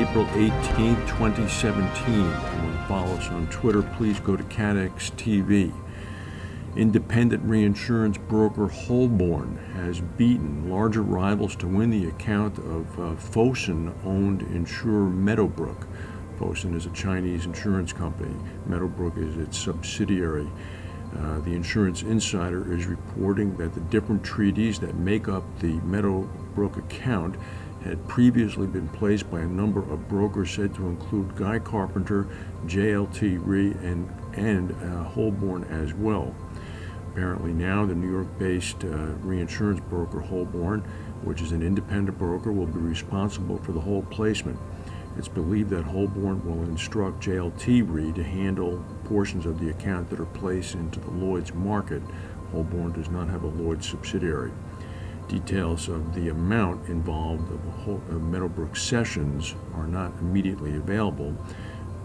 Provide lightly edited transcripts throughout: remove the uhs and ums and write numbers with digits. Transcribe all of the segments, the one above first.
April 18, 2017. Everyone follow us on Twitter. Please go to CATEX TV. Independent reinsurance broker Holborn has beaten larger rivals to win the account of Fosun-owned insurer Meadowbrook. Fosun is a Chinese insurance company. Meadowbrook is its subsidiary. The Insurance Insider is reporting that the different treaties that make up the Meadowbrook account had previously been placed by a number of brokers said to include Guy Carpenter, JLT Re, and Holborn as well. Apparently now the New York-based reinsurance broker Holborn, which is an independent broker, will be responsible for the whole placement. It's believed that Holborn will instruct JLT Re to handle portions of the account that are placed into the Lloyd's market. Holborn does not have a Lloyd's subsidiary. Details of the amount involved of Meadowbrook cessions are not immediately available,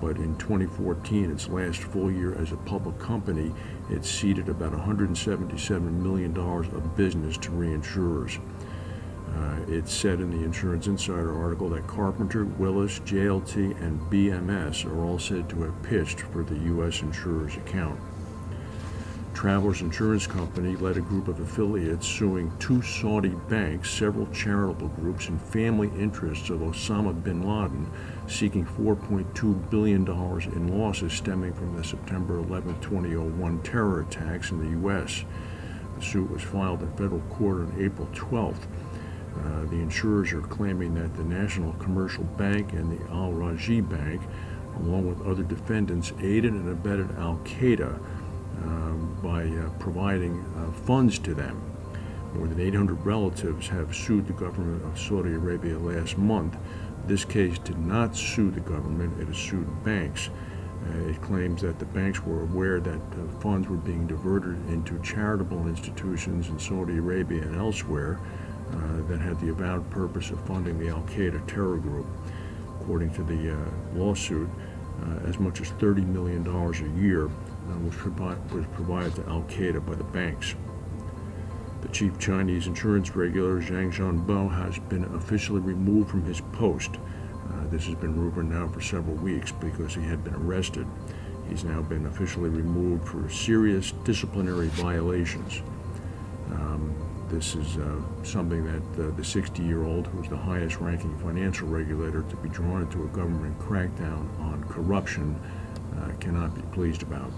but in 2014, its last full year as a public company, it ceded about $177 million of business to reinsurers. It said in the Insurance Insider article that Carpenter, Willis, JLT, and BMS are all said to have pitched for the U.S. insurer's account. Travelers Insurance Company led a group of affiliates suing two Saudi banks, several charitable groups, and family interests of Osama bin Laden, seeking $4.2 billion in losses stemming from the September 11, 2001 terror attacks in the U.S. The suit was filed in federal court on April 12th. The insurers are claiming that the National Commercial Bank and the Al Rajhi Bank, along with other defendants, aided and abetted Al-Qaeda by providing funds to them. More than 800 relatives have sued the government of Saudi Arabia last month. This case did not sue the government, it has sued banks. It claims that the banks were aware that funds were being diverted into charitable institutions in Saudi Arabia and elsewhere that had the avowed purpose of funding the Al-Qaeda terror group. According to the lawsuit, as much as $30 million a year was provided to Al-Qaeda by the banks. The chief Chinese insurance regulator, Xiang Junbo, has been officially removed from his post. This has been rumored now for several weeks because he had been arrested. He's now been officially removed for serious disciplinary violations. This is something that the 60-year-old, who's the highest-ranking financial regulator to be drawn into a government crackdown on corruption, cannot be pleased about.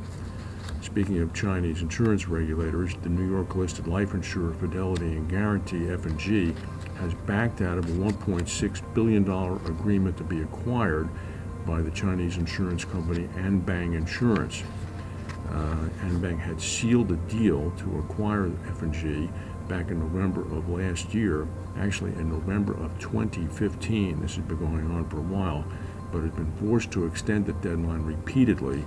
Speaking of Chinese insurance regulators, the New York-listed life insurer Fidelity and Guarantee, F&G, has backed out of a $1.6 billion agreement to be acquired by the Chinese insurance company Anbang Insurance. Anbang had sealed a deal to acquire F&G back in November of last year, actually in November of 2015. This has been going on for a while, but has been forced to extend the deadline repeatedly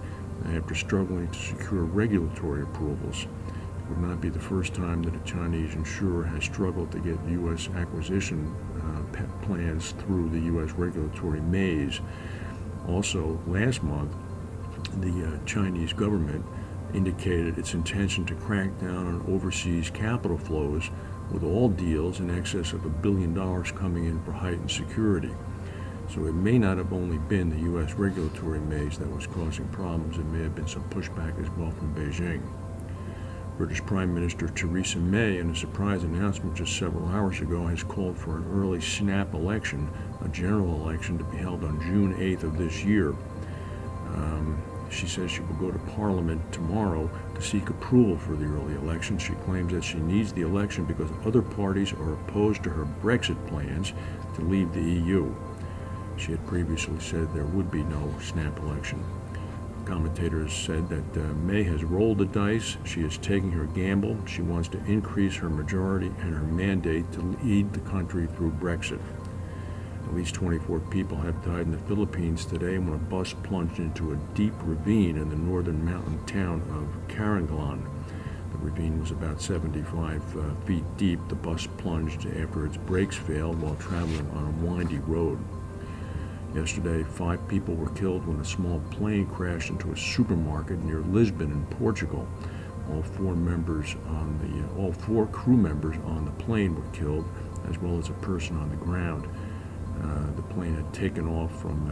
after struggling to secure regulatory approvals. It would not be the first time that a Chinese insurer has struggled to get U.S. acquisition plans through the U.S. regulatory maze. Also, last month, the Chinese government indicated its intention to crack down on overseas capital flows, with all deals in excess of $1 billion coming in for heightened security. So it may not have only been the U.S. regulatory maze that was causing problems, it may have been some pushback as well from Beijing. British Prime Minister Theresa May, in a surprise announcement just several hours ago, has called for an early snap election, a general election to be held on June 8th of this year. She says she will go to Parliament tomorrow to seek approval for the early election. She claims that she needs the election because other parties are opposed to her Brexit plans to leave the EU. She had previously said there would be no snap election. Commentators said that May has rolled the dice. She is taking her gamble. She wants to increase her majority and her mandate to lead the country through Brexit. At least 24 people have died in the Philippines today when a bus plunged into a deep ravine in the northern mountain town of Caranglan. The ravine was about 75 feet deep. The bus plunged after its brakes failed while traveling on a windy road. Yesterday, 5 people were killed when a small plane crashed into a supermarket near Lisbon in Portugal. All four crew members on the plane were killed, as well as a person on the ground. The plane had taken off from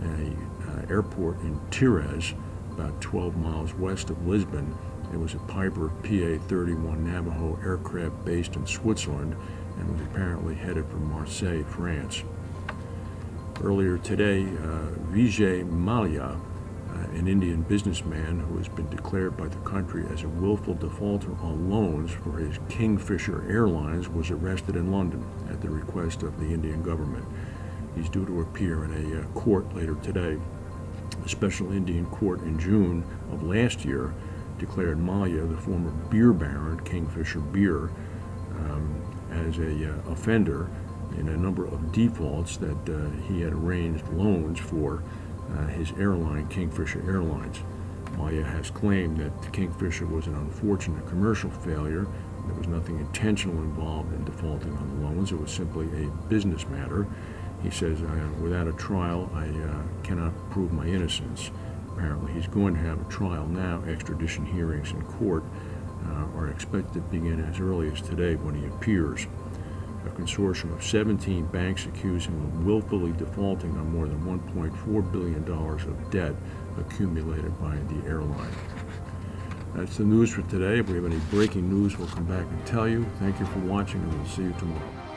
an airport in Tires, about 12 miles west of Lisbon. It was a Piper PA-31 Navajo aircraft based in Switzerland and was apparently headed for Marseille, France. Earlier today, Vijay Mallya, an Indian businessman who has been declared by the country as a willful defaulter on loans for his Kingfisher Airlines, was arrested in London at the request of the Indian government. He's due to appear in a court later today. A special Indian court in June of last year declared Mallya, the former beer baron, Kingfisher Beer, as an offender in a number of defaults that he had arranged loans for his airline, Kingfisher Airlines. Mallya has claimed that Kingfisher was an unfortunate commercial failure. There was nothing intentional involved in defaulting on the loans. It was simply a business matter. He says, without a trial, I cannot prove my innocence. Apparently, he's going to have a trial now. Extradition hearings in court are expected to begin as early as today when he appears. A consortium of 17 banks accuse him of willfully defaulting on more than $1.4 billion of debt accumulated by the airline. That's the news for today. If we have any breaking news, we'll come back and tell you. Thank you for watching, and we'll see you tomorrow.